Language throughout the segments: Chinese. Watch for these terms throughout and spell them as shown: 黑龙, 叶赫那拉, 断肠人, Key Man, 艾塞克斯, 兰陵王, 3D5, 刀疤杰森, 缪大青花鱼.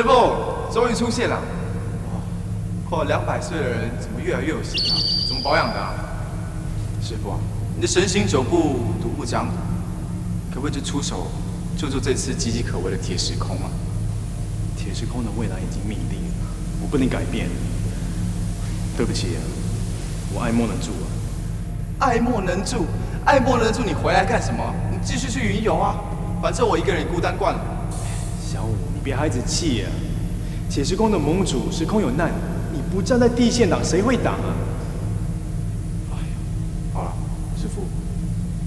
师傅，终于出现了。快200岁的人怎么越来越有型啊？怎么保养的啊？师傅，你的神行九步，独步江湖，可不可以就出手救助这次岌岌可危的铁时空啊？铁时空的未来已经命定了，我不能改变。对不起啊，我爱莫能助啊。爱莫能助，爱莫能助，你回来干什么？你继续去云游啊！反正我一个人也孤单惯了。小五，你别孩子气啊！铁时空的盟主时空有难，你不站在第一线挡，谁会挡啊？哎呀，好了，师傅，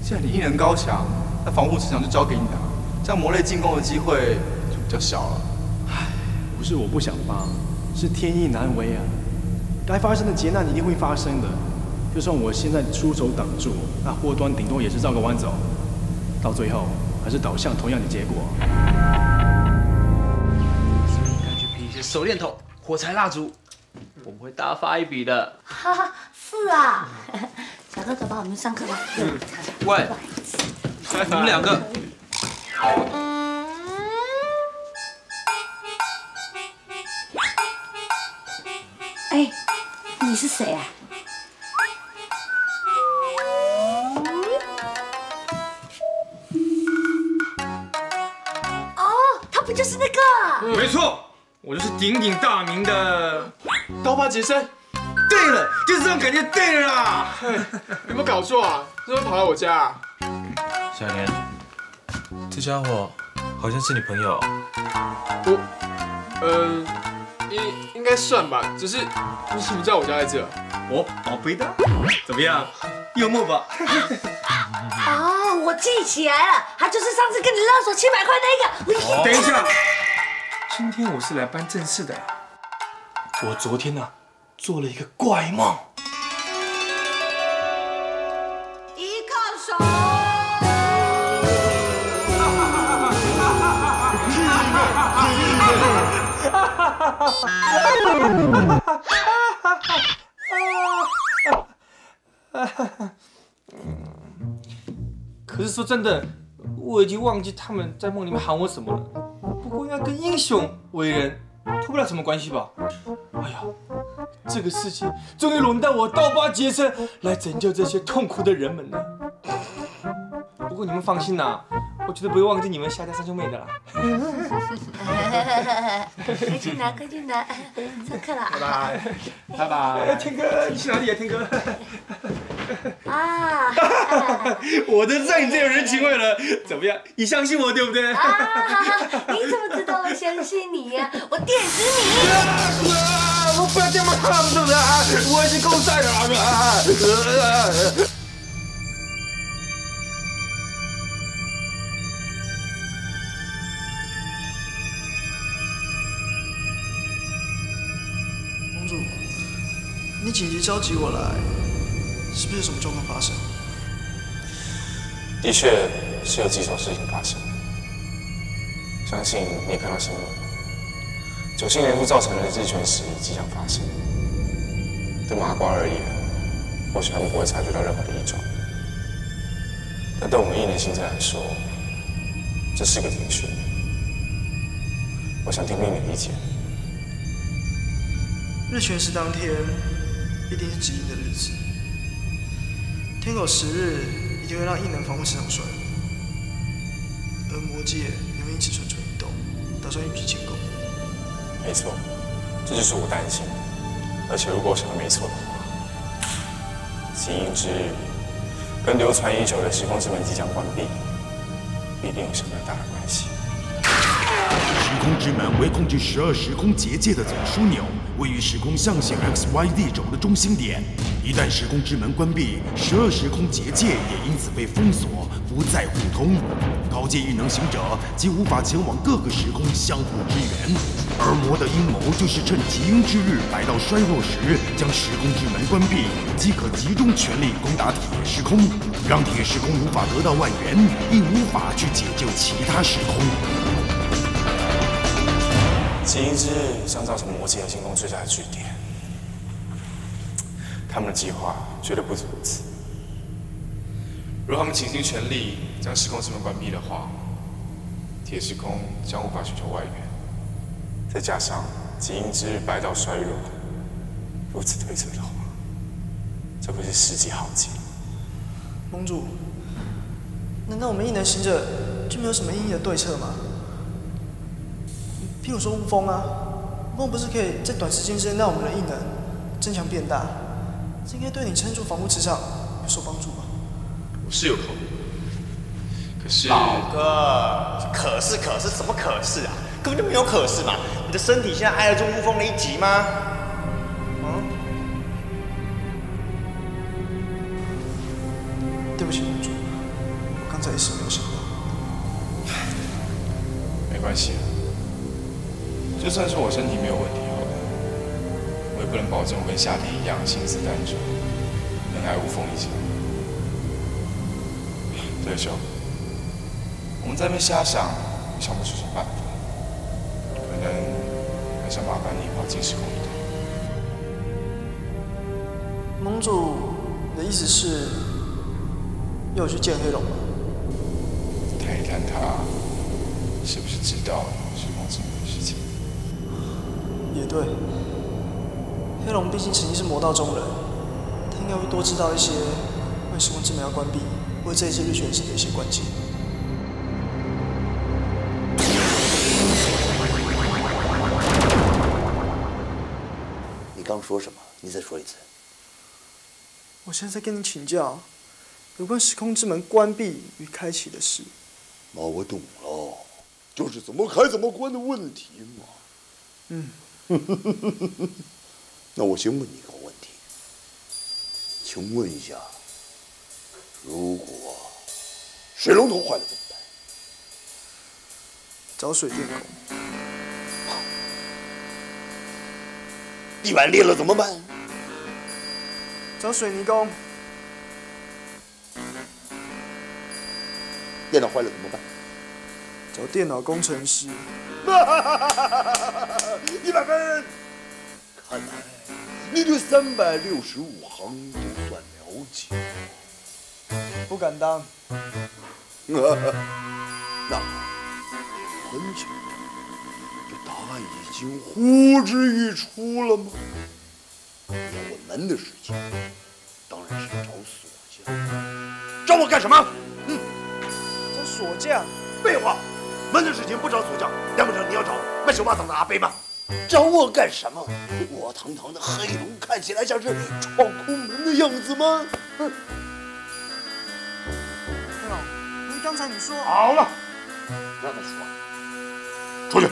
现在你一人高墙，那防护磁场就交给你了，这样魔类进攻的机会就比较小了。唉，不是我不想帮，是天意难违啊！该发生的劫难一定会发生的。 就算我现在出手挡住，那祸端顶多也是绕个弯走，到最后还是导向同样的结果。所以应该去批一些手电筒、火柴、蜡烛，我们会大发一笔的。哈哈，是啊，小哥哥，帮我们上课吧。喂，你们两个。哎，你是谁啊？ 就是那个，没错，我就是鼎鼎大名的刀疤杰森。对了，就是这种感觉，对了啦。有没有搞错啊？怎么跑来我家啊？小莲，这家伙好像是你朋友。我，应该算吧，只是你怎么知道我家在这？我宝贝的，怎么样？幽默吧？哦，我记起来了，他就是上次跟你勒索700块那个。等一下，今天我是来办正事的。我昨天啊，做了一个怪梦。一个手。可是说真的，我已经忘记他们在梦里面喊我什么了。不过应该跟英雄为人脱不了什么关系吧？哎呀，这个世界终于轮到我刀疤杰森来拯救这些痛苦的人们了。不过你们放心啦、啊，我绝对不会忘记你们夏家三兄妹的啦。快去拿，快去拿，上课了啊！拜拜，拜拜。天哥，你去哪里啊？天哥。 啊！我都知道你最有人情味了，怎么样？你相信我对不对？啊！你怎么知道我相信你呀？我电死你！啊！我不要这么看不得啊！我已经够善良了啊！盟主，你紧急召集我来。 是不是有什么状况发生？的确是有几种事情发生，相信你看到新闻，9姓人数造成的日全食即将发生。对麻瓜而言，或许他们不会察觉到任何的异状，但对我们一年新政来说，这是个警讯。我想听听你的意见。日全食当天，一定是指引的日子。 天狗10日一定会让异能防护磁场衰弱，而魔界也会因此蠢蠢欲动，打算一举进攻。没错，这就是我担心。而且如果我想的没错的话，极阴之日跟流传已久的时空之门即将关闭，必定有相当大的关系。时空之门为控制12时空结界的总枢纽，位于时空象限 XYZ 轴的中心点。 一旦时空之门关闭，12时空结界也因此被封锁，不再互通。高阶异能行者即无法前往各个时空相互支援。而魔的阴谋就是趁极阴之日来到衰弱时，将时空之门关闭，即可集中全力攻打铁时空，让铁时空无法得到外援，亦无法去解救其他时空。极阴之日将造成魔界的进攻最大的据点。 他们的计划绝对不止如此。如果他们倾尽全力将时空之门关闭的话，铁时空将无法寻求外援，再加上基因之日败到衰弱，如此推测的话，这会是世纪浩劫。盟主，难道我们异能行者就没有什么意义的对策吗？譬如说雾峰啊，雾峰不是可以在短时间之内让我们的异能增强变大？这应该对你撑住防护磁场有所帮助吧？我是有考虑。 可是老哥，可是什么可是啊？根本就没有可是嘛！你的身体现在挨得住乌风的一击吗？嗯？对不起，盟主，我刚才一时没有想到。没关系，就算是我身体没有问题好了，我也不能保证我跟夏天一样心思单纯，能挨乌风一击。对，兄。 我们在那边瞎想，想不出什么办法，可能还想麻烦你跑进时空一趟。盟主，你的意思是要我去见黑龙吗？看一看他是不是知道时空之门的事情。也对，黑龙毕竟曾经是魔道中人，他应该会多知道一些为时空之门要关闭，为这一次日全食的一些关键。 刚说什么？你再说一次。我现在在跟你请教有关时空之门关闭与开启的事。那我懂了，就是怎么开怎么关的问题嘛。嗯。那我先问你一个问题，请问一下，如果水龙头坏了怎么办？找水电工。 地板裂了怎么办？找水泥工。电脑坏了怎么办？找电脑工程师。100分！看来你对365行都算了解。不敢当。那很久。 答案已经呼之欲出了吗？要我们的事情，当然是找锁匠。找我干什么？嗯，找锁匠？废话，门的事情不找锁匠，难不成你要找卖手袜子的阿贝吗？找我干什么？我堂堂的黑龙看起来像是闯空门的样子吗？哼！黑龙，不是刚才你说好了，不要再说，出去。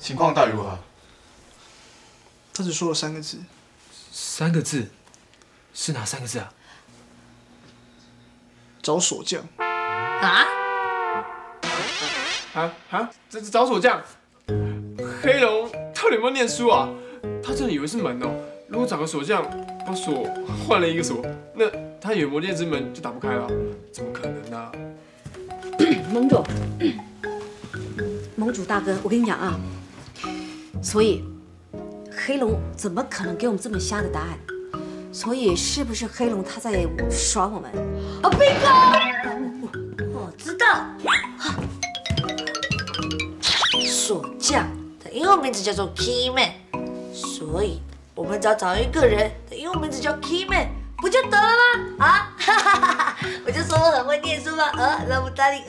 情况大如何？他只说了3个字。3个字？是哪3个字啊？找锁匠。啊？啊！找锁匠。黑龙到底有没有念书啊？他真的以为是门哦。如果找个锁匠把锁换了一个锁，那他有魔界之门就打不开了。怎么可能呢、啊？盟主，盟主大哥，我跟你讲啊。 所以，黑龙怎么可能给我们这么瞎的答案？所以是不是黑龙他在耍我们？啊，斌哥，我知道，啊、锁匠的英文名字叫做 Key Man， 所以我们只要找一个人的英文名字叫 Key Man， 不就得了吗？啊，哈哈哈哈！我就说我很会念书嘛，让我搭理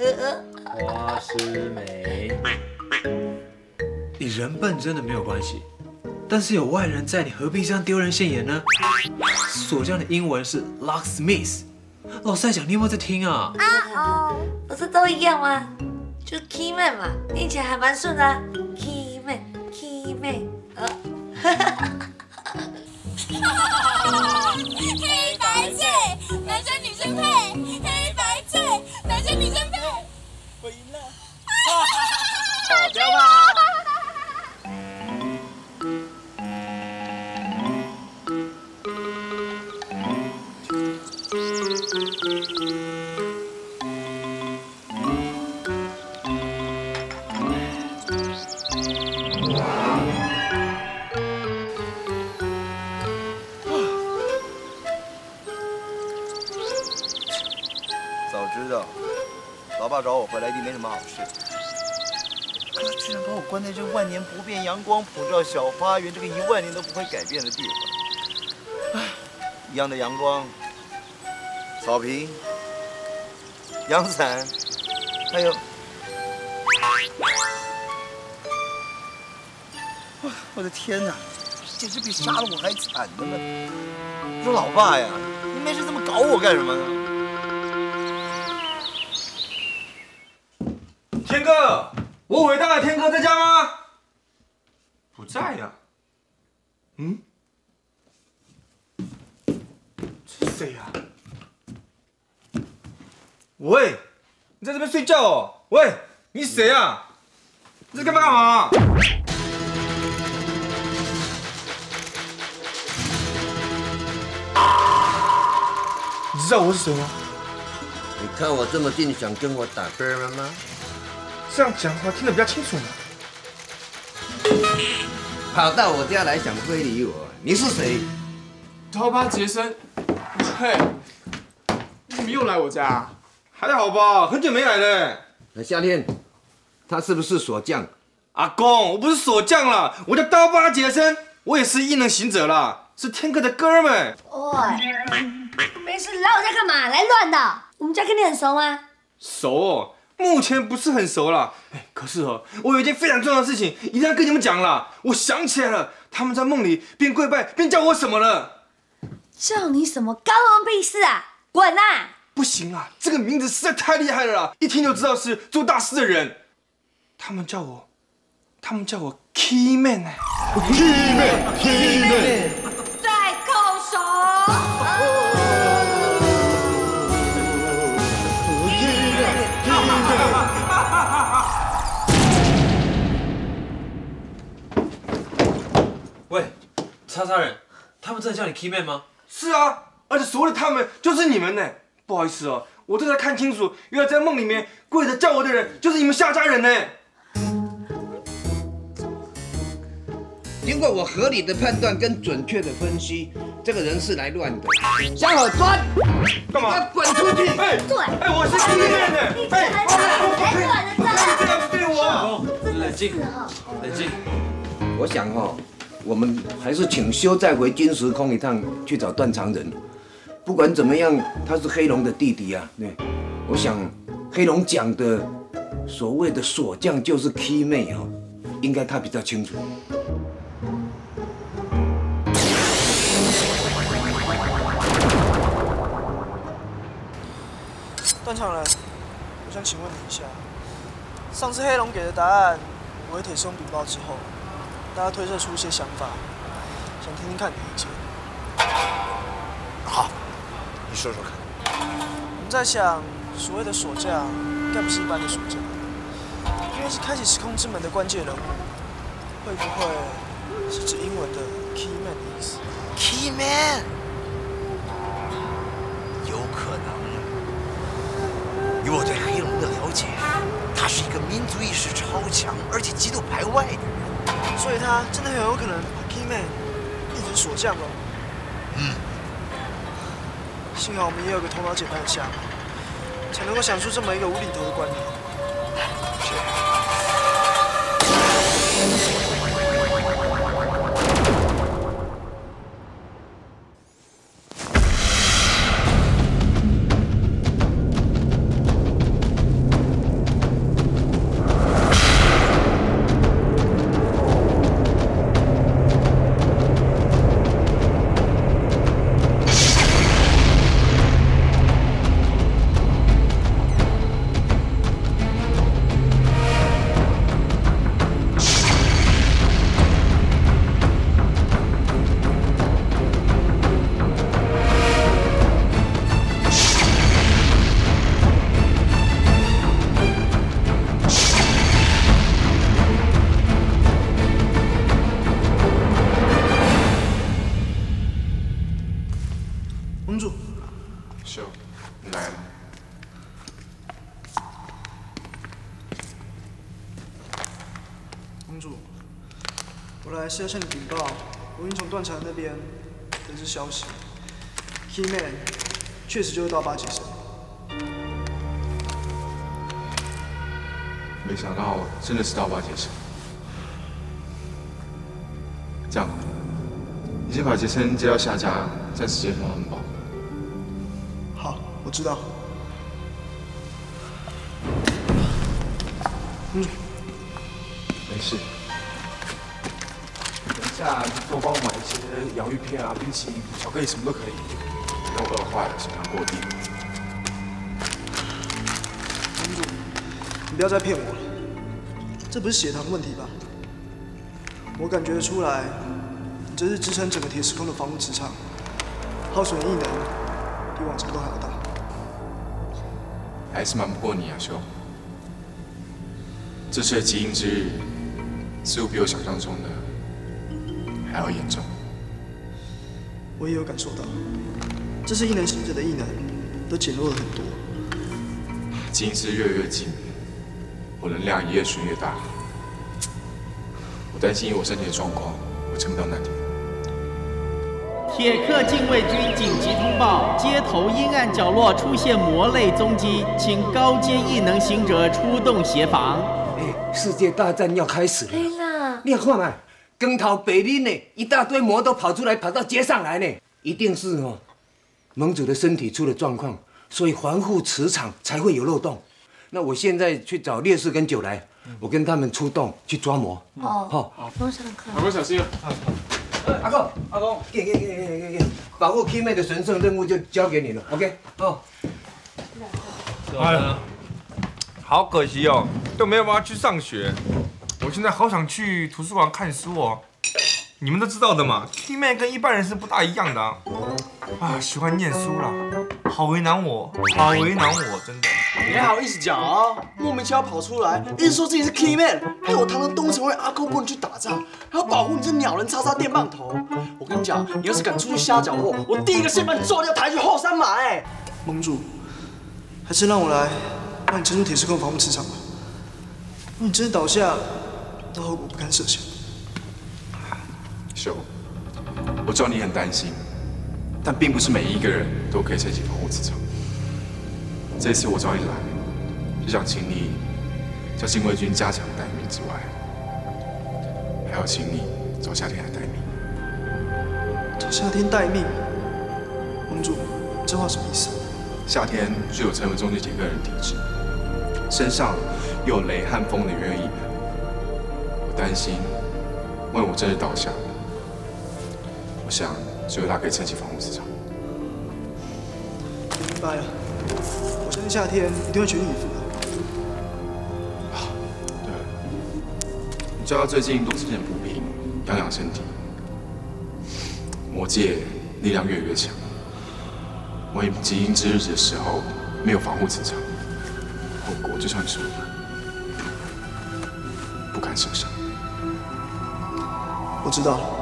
花诗梅。你人笨真的没有关系，但是有外人在，你何必这样丢人现眼呢？锁匠的英文是 locksmith， 老师在讲，你有没有在听啊？啊哦，不是都一样吗？就 key man 嘛，念起来还蛮顺的、啊。key man，key man， 黑白配，男生女生配，黑白配，男生女生配。我赢了。好掉吧。回来一定没什么好事。可居然把我关在这万年不变、阳光普照小花园这个1万年都不会改变的地方。唉，一样的阳光、草坪、阳伞，还有……我的天哪！ 简直比杀了我还惨的呢！我说老爸呀，你没事这么搞我干什么呢？天哥，我伟大的天哥在家吗？不在呀。嗯？这是谁呀？喂，你在这边睡觉哦？喂，你谁呀？你在干嘛？ 你知道我是谁吗？你看我这么近，想跟我打啵了吗？这样讲话听得比较清楚嘛。跑到我家来想非礼我，你是谁？刀疤杰森。喂，你怎么又来我家啊？还好吧，很久没来了。那夏天，他是不是锁匠？阿公，我不是锁匠啦，我叫刀疤杰森，我也是异能行者啦，是天哥的哥们。喂。 没事，来我家干嘛？来乱的。我们家跟你很熟吗？熟哦，目前不是很熟啦。哎，可是哦，我有一件非常重要的事情，一定要跟你们讲啦。我想起来了，他们在梦里边跪拜边叫我什么了？叫你什么？干我们屁事啊！滚啊！不行啊，这个名字实在太厉害了啦，一听就知道是做大事的人。他们叫我 Key Man 哎 ，Key Man，Key Man。 喂，叉人，他们真的叫你 Key Man 吗？是啊，而且所谓的他们就是你们呢。不好意思哦，我这才看清楚，原来在梦里面跪着叫我的人就是你们夏家人呢。经过我合理的判断跟准确的分析，这个人是来乱的。小伙抓！干嘛？滚出去！哎，对，哎，我是 Key Man 呢。哎，不可以这样对我！冷静，冷静。我想哦。 我们还是请休再回金时空一趟，去找断肠人。不管怎么样，他是黑龙的弟弟啊。对，我想黑龙讲的所谓的锁匠就是 Key 妹哦，应该他比较清楚。断肠人，我想请问你一下，上次黑龙给的答案，我和铁兄禀报之后。 大家推测出一些想法，想听听看你的意见。好，你说说看。我们在想，所谓的锁匠，该不是一般的锁匠，因为是开启时空之门的关键人物，会不会是指英文的 Key Man 的意思 ？Key Man， 有可能。以我对黑龙的了解，他是一个民族意识超强，而且极度排外的人。 所以他真的很有可能把 Key Man 变成锁匠了。嗯。幸好我们也有个头脑简单的下马，才能够想出这么一个无厘头的观点。是。是要向你禀报，我已经从断肠那边得知消息 ，Key Man 确实就是刀疤杰森。没想到真的是刀疤铁生。这样，你先把杰森接到下家，暂时接受安保。好，我知道。嗯，没事。等一下多帮我买一些洋芋片啊、冰淇淋、巧克力，什么都可以。不要饿坏了，血糖过低。 你不要再骗我了，这不是血糖问题吧？我感觉得出来，你这是支撑整个铁时空的防护磁场，耗损异能比往常都还要大。还是瞒不过你啊，兄。这次的极阴之日，似乎比我想象中的还要严重。我也有感受到，这次异能行者的异能都减弱了很多。极阴之日越来越近。 我能量也越损越大，我担心以我身体的状况，我撑不到那天。铁克禁卫军紧急通报：街头阴暗角落出现魔类踪迹，请高阶异能行者出动协防。哎，世界大战要开始了！对啦，你看嘛，光头白领呢，一大堆魔都跑出来，跑到街上来呢，一定是哦，盟主的身体出了状况，所以防护磁场才会有漏洞。 那我现在去找烈士跟九来，我跟他们出动去抓魔。哦，好，不用上课。阿公小心啊！阿公，给，保护 Key Man 的神圣任务就交给你了 ，OK？ 哦。哎呀，好可惜哦，都没有办法去上学。我现在好想去图书馆看书哦。你们都知道的嘛 ，Key Man 跟一般人是不大一样的啊。啊，喜欢念书啦，好为难我，真的。 你还好意思讲啊？莫名其妙跑出来，一直说自己是 Key Man， 害我堂堂东城卫阿公不能去打仗，还要保护你这鸟人叉叉电棒头。我跟你讲，你要是敢出去瞎搅和，我第一个先把你抓掉，抬去后山埋。哎，盟主，还是让我来帮你撑住铁丝控防护磁场吧。你真的倒下，那后果不堪设想。秀，我知道你很担心，但并不是每一个人都可以撑起防护磁场。 这次我找你来，就想请你叫禁卫军加强待命之外，还要请你找夏天来待命。找夏天待命，盟主，这话什么意思？夏天具有成为中极铁克人体质，身上又有雷和风的原因，我担心，万一我真的倒下，我想只有他可以撑起防护磁场。明白了。 我相信夏天一定会全力以赴的。啊，对了，你知道最近多吃点补品，养养身体。魔界力量越来越强，万一极阴之日的时候没有防护磁场，后果就像你说的，不堪设想。我知道了。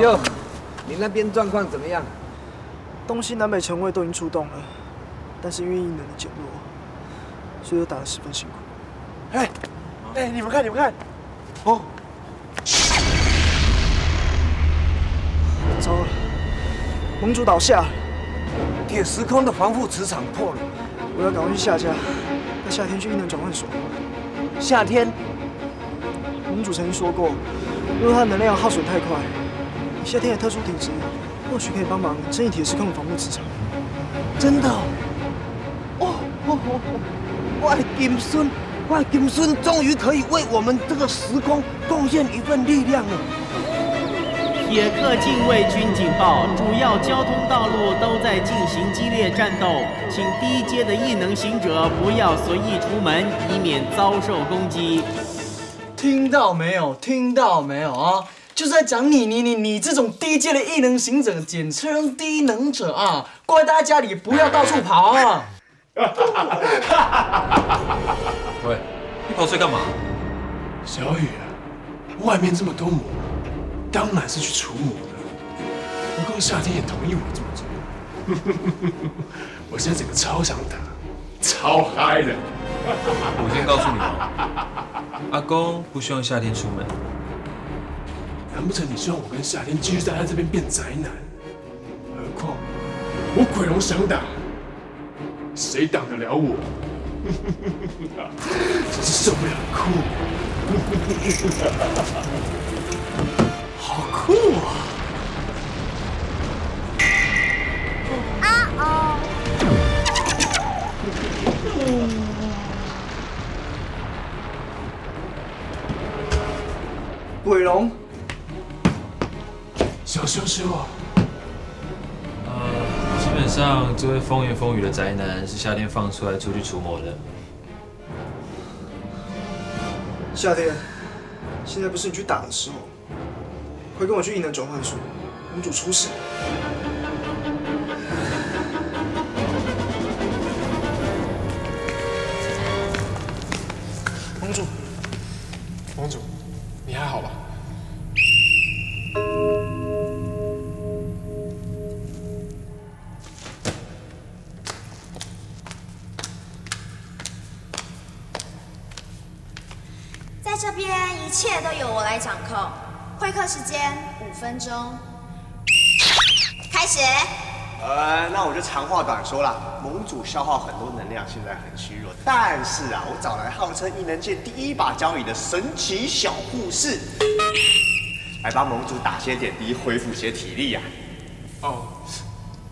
秀，你那边状况怎么样？东西南北城卫都已经出动了，但是因为异能的减弱，所以都打得十分辛苦。哎，你们看，哦，糟了，盟主倒下了，铁时空的防护磁场破了，我要赶快去下家，那夏天去异能转换所。夏天，盟主曾经说过，如果他能量耗损太快。 夏天的特殊体质，或许可以帮忙撑起铁时空的防护磁场。真的哦！外金孙终于可以为我们这个时空贡献一份力量了。铁克禁卫军警报，主要交通道路都在进行激烈战斗，请低阶的异能行者不要随意出门，以免遭受攻击。听到没有啊？就是在讲你这种低阶的异能行者，简称低能者啊！各位大家家里不要到处跑啊！喂，你跑出来干嘛？小雨啊，外面这么多魔，当然是去除魔了。不过夏天也同意我这么做。我现在整个超想打，超嗨的。我先告诉你哦，阿公不希望夏天出门。 难不成你希望我跟夏天继续在他这边变宅男？何况我鬼龙想打，谁挡得了我？真是受不了酷！好酷啊！啊哦！ 鬼龙。 小羞羞啊！基本上这位风言风语的宅男是夏天放出来出去除魔的。夏天，现在不是你去打的时候，快跟我去异能转换术，盟主出事。 这边一切都由我来掌控。会客时间5分钟，开始。那我就长话短说啦。盟主消耗很多能量，现在很虚弱。但是啊，我找来号称异能界第一把交椅的神奇小护士，来帮盟主打些点滴，恢复些体力呀。哦，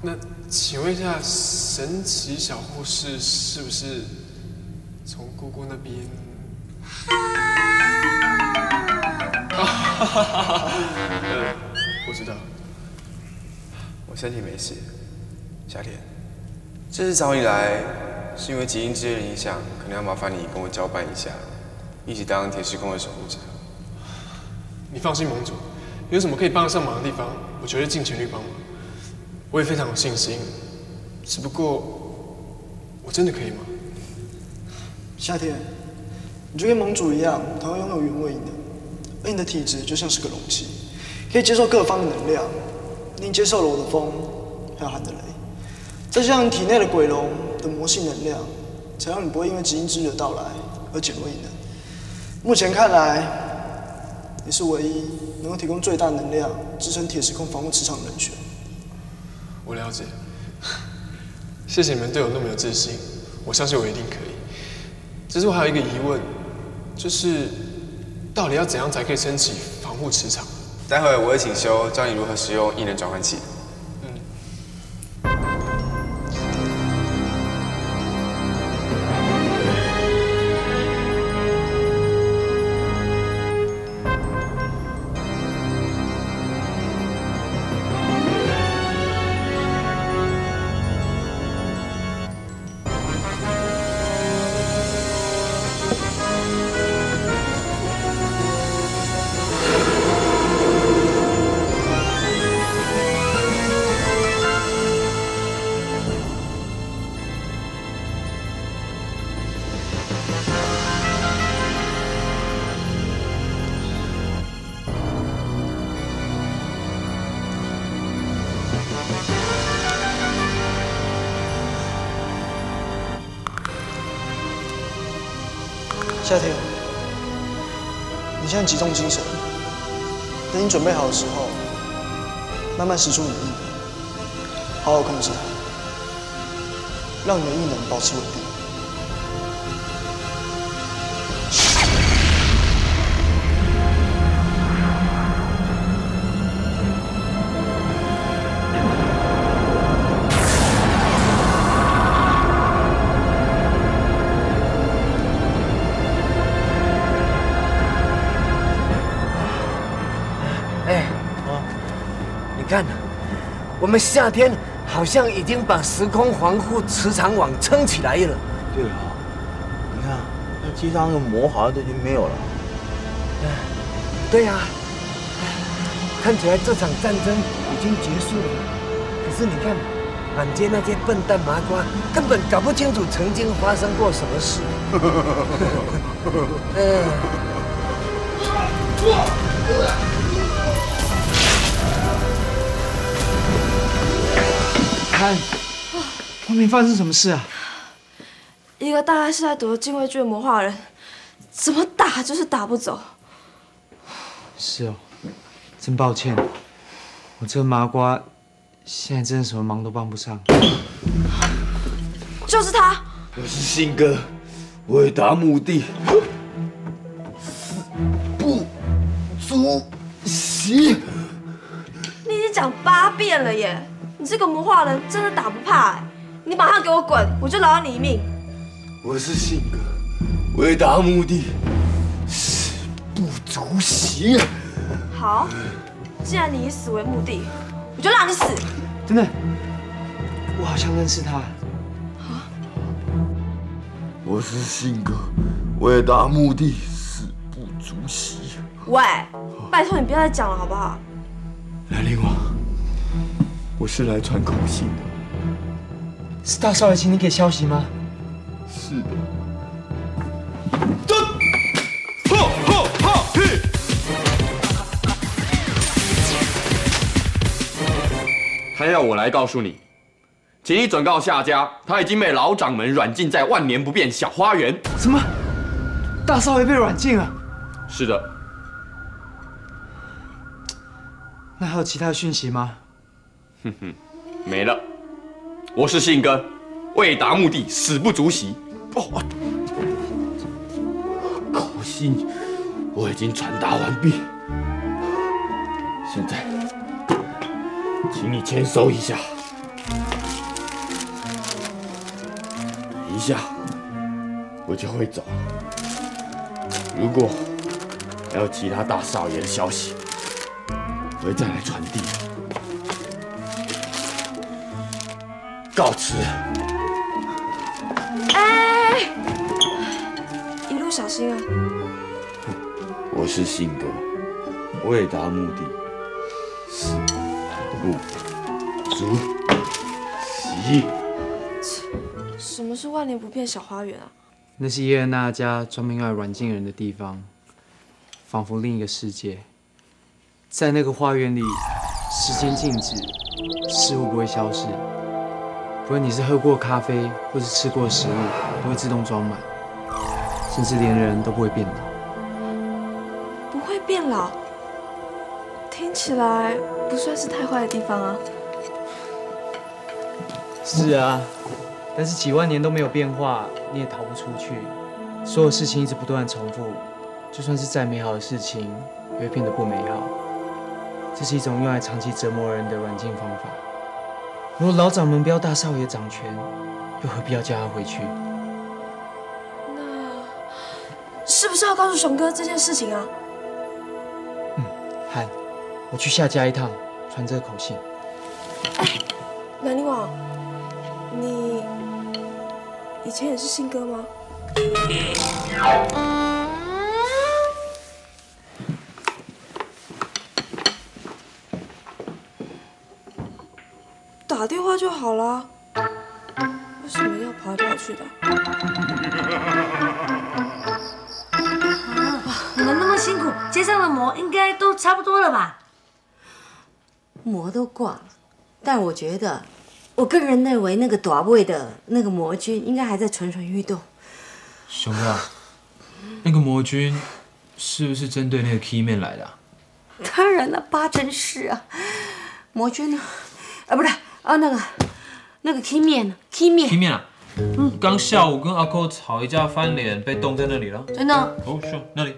那请问一下，神奇小护士是不是从姑姑那边？ 我知道，我身体没事。夏天，这次找你来是因为极阴之夜的影响，可能要麻烦你跟我交办一下，一起当铁时空的守护者。你放心，盟主，有什么可以帮得上忙的地方，我绝对尽全力帮忙。我也非常有信心，只不过我真的可以吗？夏天，你就跟盟主一样，同样拥有原味的。 而你的体质就像是个容器，可以接受各方的能量。你接受了我的风，还有寒的雷，再加上体内的鬼龙的魔性能量，才让你不会因为极阴之日的到来而减弱异能。目前看来，你是唯一能够提供最大能量支撑铁时空防护磁场的人选。我了解，谢谢你们对我那么有自信，我相信我一定可以。只是我还有一个疑问，就是。 到底要怎样才可以升起防护磁场？待会我会请修教你如何使用异能转换器。嗯。夏天，你现在集中精神，等你准备好的时候，慢慢使出你的异能，好好控制它，让你的异能保持稳定。 我们夏天好像已经把时空防护磁场网撑起来了。对啊，你看，那街上那个魔好像都已经没有了。对呀、啊，看起来这场战争已经结束了，可是你看，满街那些笨蛋麻瓜根本搞不清楚曾经发生过什么事。看，外面发生什么事啊？一个大概是在躲着禁卫军的魔化人，怎么打就是打不走。是哦。 真抱歉，我这个麻瓜现在真的什么忙都帮不上。就是他，我是信哥，为达目的不足惜。你已经讲8遍了耶！你这个魔化人真的打不怕哎！你马上给我滚，我就饶了你一命。我是信哥，为达目的是不足惜。 好，既然你以死为目的，我就让你死。等等，我好像认识他。啊！我是信哥，为达目的死不足惜。喂，拜托你不要再讲了好不好？兰陵王，我是来传口信的。是大少爷请你给消息吗？是的。 他要我来告诉你，请你转告下家，他已经被老掌门软禁在万年不变小花园。什么？大少爷被软禁了？是的。那还有其他讯息吗？哼哼，没了。我是信哥，为达目的死不足惜。哦，口信我已经传达完毕，现在。 请你签收一下，等一下，我就会走。如果还有其他大少爷的消息，我会再来传递。告辞。哎，一路小心啊！我是信哥，为达目的，是。 足席。什么是万年不变小花园啊？那是叶娜家专门用来软禁人的地方，仿佛另一个世界。在那个花园里，时间静止，事物不会消逝。不论你是喝过咖啡或是吃过食物，都会自动装满，甚至连人都不会变老。不会变老，听起来。 不算是太坏的地方啊。是啊，但是几万年都没有变化，你也逃不出去。所有事情一直不断的重复，就算是再美好的事情，也会变得不美好。这是一种用来长期折磨人的软禁方法。如果老掌门不要大少爷掌权，又何必要叫他回去？那是不是要告诉熊哥这件事情啊？嗯，嗨。 我去下家一趟，传这口信。哎，兰陵王，你以前也是信哥吗？打电话就好了，为什么要跑来跑去的？你们那么辛苦，接上了膜，应该都差不多了吧？ 膜都挂了，但我觉得，我个人认为那个短位的那个魔君应该还在蠢蠢欲动。熊哥，那个魔君是不是针对那个 Key Man 来的、啊？当然了，8成是啊。魔君呢？啊，不是啊，那个 Key Man 呢 ？Key Man 啊，嗯，刚下午跟阿寇吵一架翻脸，被冻在那里了。真的？哦，是那里。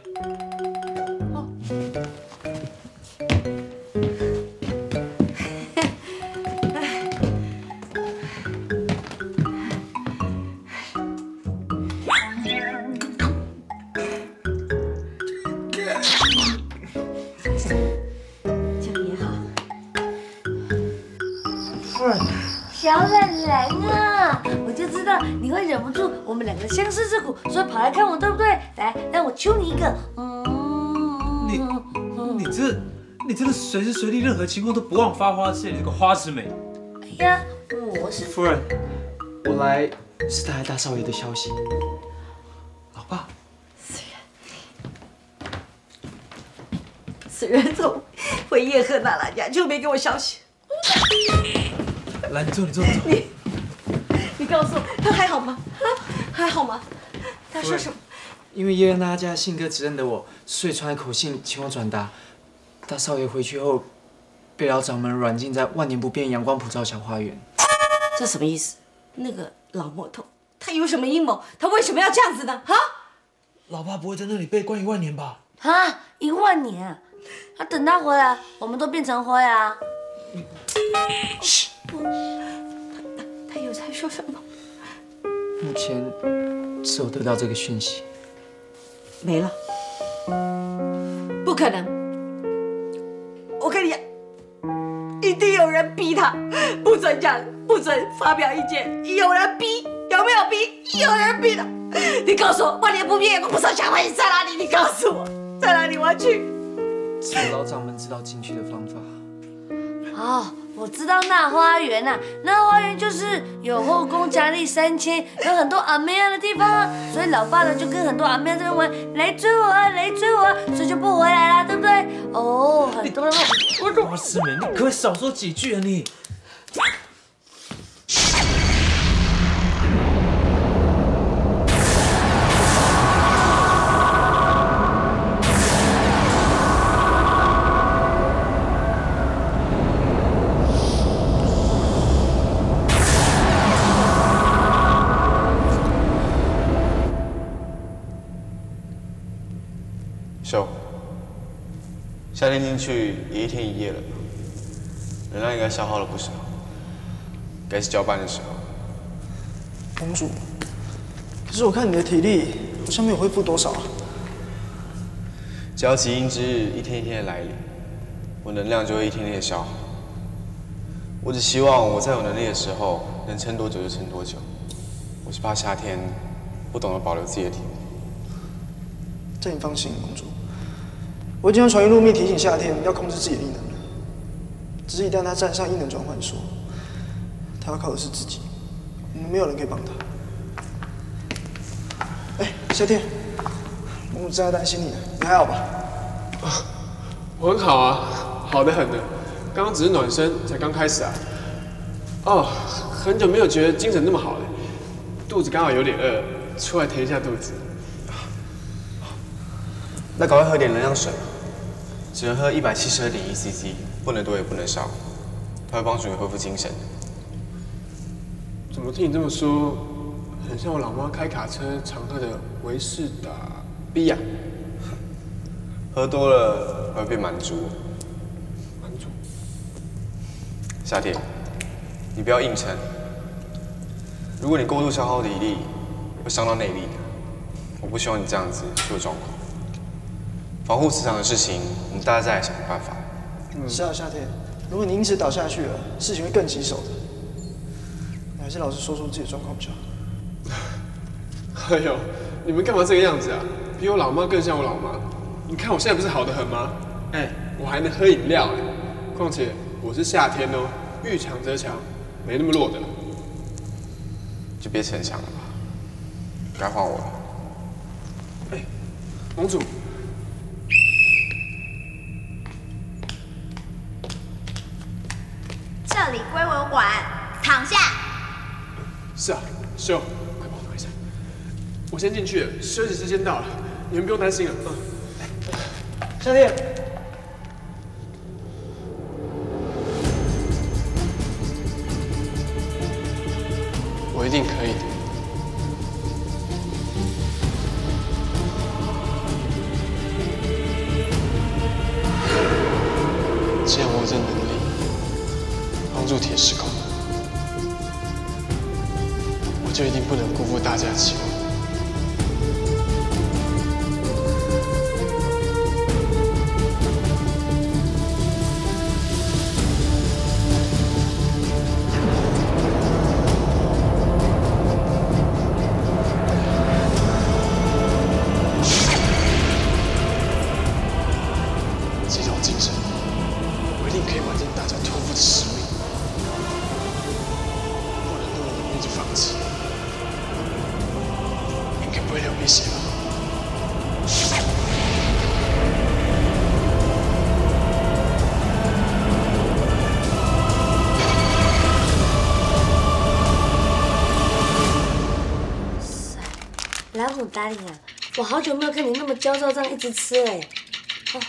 我们两个相思之苦，所以跑来看我，对不对？来，让我揪你一个。你这你真的随时随地任何情况都不忘发花痴，你这个花痴美。哎呀，我是夫人，我来是带来大少爷的消息。老爸，死人从回叶赫那拉家，就没给我消息。来，你坐，你坐，你坐。你告诉我，他还好吗？啊，还好吗？他说什么？ 因为叶赫那家信鸽指认得我，所以传来口信，请我转达。大少爷回去后，被老掌门软禁在万年不变阳光普照小花园。这什么意思？那个老魔头，他有什么阴谋？他为什么要这样子呢？啊！老爸不会在那里被关1万年吧？啊，1万年！他等他回来，我们都变成灰啊！嘘，他有在说什么？目前只有得到这个讯息。 没了，不可能！我跟你讲，一定有人逼他，不准讲，不准发表意见。有人逼，有没有逼？有人逼他。你告诉我，万年不变，我不是想问你在哪里？你告诉我在哪里，我要去。只有老掌门知道进去的方法。哦，我知道那花园啊，那花园就是有后宫佳丽3000，有很多阿妹啊的地方啊，所以老爸呢就跟很多阿妹在那玩，来追我啊，来追我啊，所以就不回来了，对不对？哦，很多人。花师妹，你可少说几句啊你！夏天进去也1天1夜了，能量应该消耗了不少。该是交班的时候。公主，可是我看你的体力好像没有恢复多少啊。交极阴之日1天1天的来临，我能量就会1天天的消耗。我只希望我在有能力的时候能撑多久就撑多久。我是怕夏天不懂得保留自己的体力。这你放心，公主。 我已经用传音录密提醒夏天要控制自己的异能了。只是一旦他站上异能转换术，他要靠的是自己，我们没有人可以帮他。哎，夏天，我真的担心你了，你还好吧？我很好啊，好得很呢。刚刚只是暖身，才刚开始啊。哦，很久没有觉得精神那么好了，肚子刚好有点饿，出来填一下肚子。 那赶快喝点能量水，只能喝172.1cc， 不能多也不能少，它会帮助你恢复精神。怎么听你这么说，很像我老妈开卡车常喝的维士达 B 呀？喝多了会变满足。满足。夏天，你不要硬撑。如果你过度消耗体力，会伤到内力的。我不希望你这样子出状况。 防护磁场的事情，我们大家再来想办法。是啊，夏天，如果你因此倒下去了，事情会更棘手的。你还是老实说出自己的状况比较好。哎呦，你们干嘛这个样子啊？比我老妈更像我老妈。你看我现在不是好得很吗？哎，我还能喝饮料哎。况且我是夏天哦，遇强则强，没那么弱的。就别逞强了吧，该换我了。哎，公主。 这里归我管，躺下。是啊，师兄，快帮我拿一下。我先进去了，休息时间到了，你们不用担心了。夏天，我一定可以的。 铸铁时空，我就一定不能辜负大家的期望。 集中精神。angefangen. Im Gebäude um mich her.老虎大人啊，我好久没有看你那么焦躁，这样一直吃哎。哦，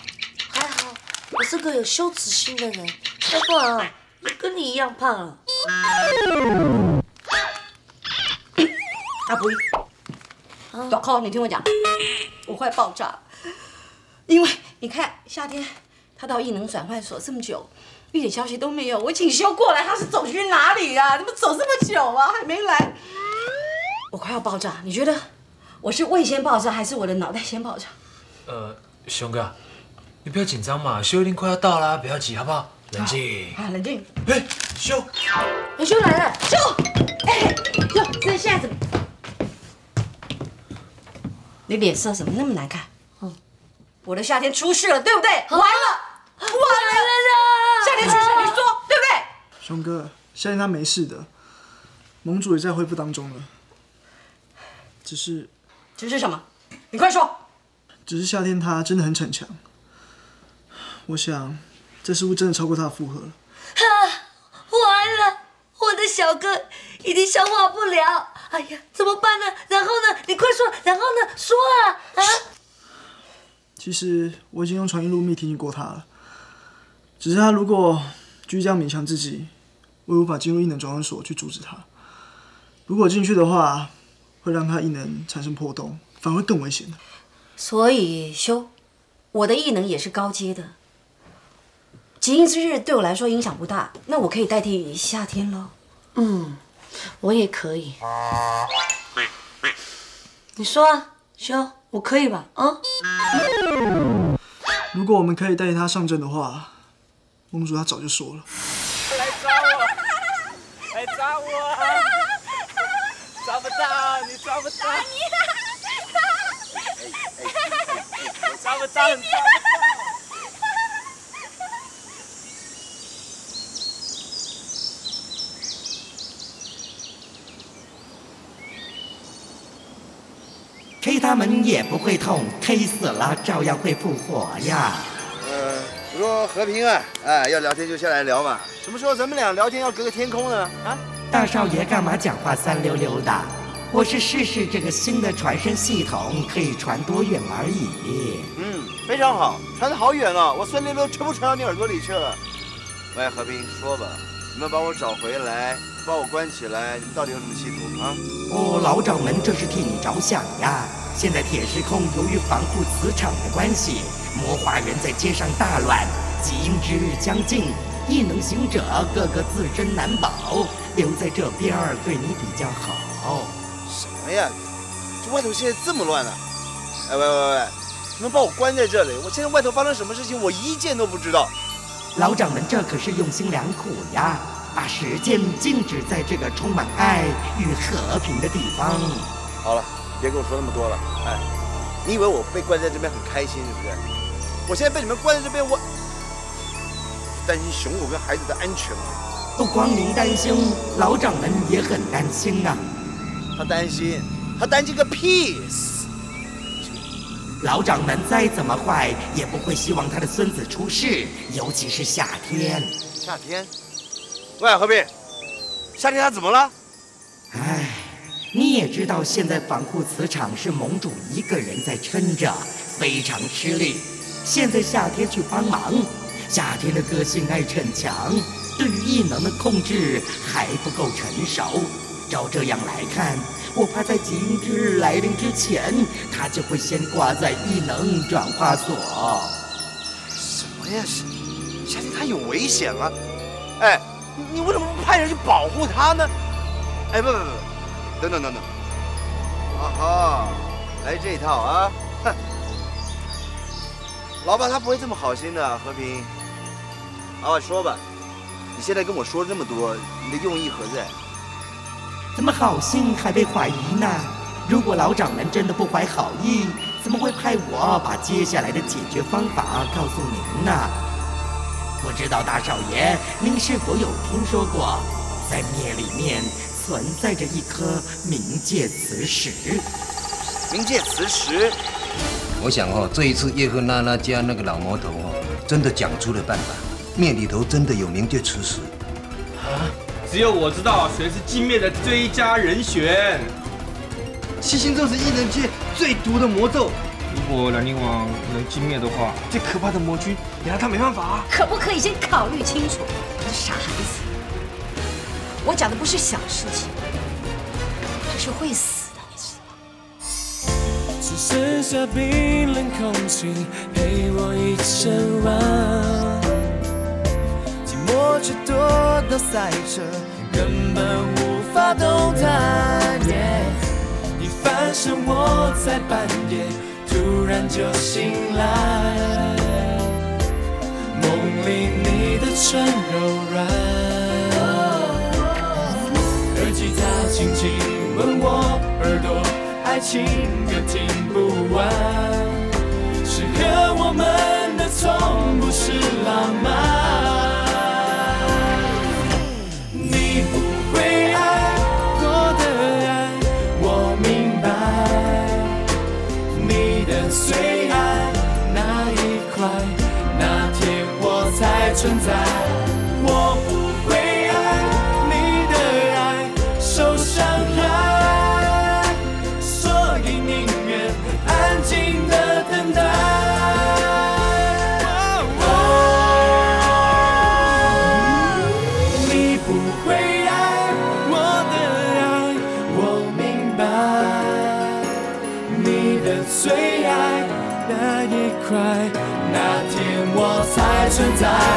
还好，我是个有羞耻心的人，要不然啊，我跟你一样胖了。阿婆，小寇，你听我讲，我快爆炸了，因为你看夏天他到艺能转换所这么久，一点消息都没有，我请休过来，他是走去哪里啊？怎么走这么久啊？还没来，我快要爆炸，你觉得？ 我是胃先爆炸，还是我的脑袋先爆炸？熊哥，你不要紧张嘛，修一定快要到啦，不要急，好不好？冷静，啊，冷静。哎，修，哎，修来了，修，哎，修，这现在怎么？你脸色怎么那么难看？嗯，我的夏天出事了，对不对？完了，完了，夏天出事，你说对不对？熊哥，夏天他没事的，盟主也在恢复当中了，只是。 只是什么？你快说！只是夏天他真的很逞强，我想，这似乎真的超过他的负荷了。啊！完了，我的小哥已经消化不了。哎呀，怎么办呢？然后呢？你快说！然后呢？说啊！啊！其实我已经用传音录密提醒过他了，只是他如果继续这样勉强自己，我也无法进入异能转换所去阻止他。如果进去的话， 会让他异能产生波动，反而会更危险的。所以修，我的异能也是高阶的。极阴之日对我来说影响不大，那我可以代替夏天喽。嗯，我也可以。你说啊，修，我可以吧？啊、嗯？如果我们可以代替他上阵的话，盟主他早就说了。来抓我！来抓我！ 抓不到，你抓不到！我抓不到，你抓不到！K 他们也不会痛 ，K 死了照样会复活呀。我说和平啊，哎，要聊天就下来聊嘛。什么时候咱们俩聊天要隔个天空呢？啊？ 大少爷干嘛讲话三溜溜的？我是试试这个新的传声系统可以传多远而已。嗯，非常好，传得好远啊！我酸溜溜全部传到你耳朵里去了。喂，和平，说吧，你们把我找回来，把我关起来，你们到底有什么企图啊？哦，老掌门这是替你着想呀。现在铁时空由于防护磁场的关系，魔化人在街上大乱，极阴之日将近。 异能行者个个自身难保，留在这边儿对你比较好。什么呀？这外头现在这么乱呢、啊？哎，喂，你们把我关在这里，我现在外头发生什么事情，我一件都不知道。老掌门这可是用心良苦呀，把时间静止在这个充满爱与和平的地方。好了，别跟我说那么多了。哎，你以为我被关在这边很开心是不是？我现在被你们关在这边，我。 担心熊狗跟孩子的安全吗？不光您担心，老掌门也很担心啊。他担心个屁！老掌门再怎么坏，也不会希望他的孙子出事，尤其是夏天。夏天？喂，何必？夏天他怎么了？哎，你也知道，现在防护磁场是盟主一个人在撑着，非常吃力。现在夏天去帮忙。 夏天的个性爱逞强，对于异能的控制还不够成熟。照这样来看，我怕在极阴之日来临之前，他就会先挂在异能转化所。什么呀？夏天他有危险了、啊！哎，你为什么不派人去保护他呢？哎，不，等，啊哈，来这一套啊！哼，老板他不会这么好心的，和平。 好好说吧，你现在跟我说这么多，你的用意何在？怎么好心还被怀疑呢？如果老掌门真的不怀好意，怎么会派我把接下来的解决方法告诉您呢？不知道大少爷，您是否有听说过，在灭里面，存在着一颗冥界磁石。冥界磁石，我想哦，这一次叶赫那拉加那个老魔头哦，真的讲出了办法，面里头真的有冥界磁石。啊！只有我知道谁是金面的最佳人选。七星咒是异能界最毒的魔咒。 如果兰陵王能歼灭的话，最可怕的魔君也让他没办法啊！可不可以先考虑清楚？傻孩子，我讲的不是小事情，他是会死的，你知道吗？只剩下冰冷空气陪我一整晚，寂寞却多到塞车，根本无法动弹。你翻身，我在半夜。 突然就醒来，梦里你的唇柔软，耳机它轻轻吻我耳朵，爱情歌听不完。适合我们的从不是浪漫，你不会爱我的爱，我明白。 虽然那一块，那天我才存在，我不会爱你的爱受伤害，所以宁愿安静的等待。你不会爱我的爱，我明白你的最爱。 那一块，那天我才存在。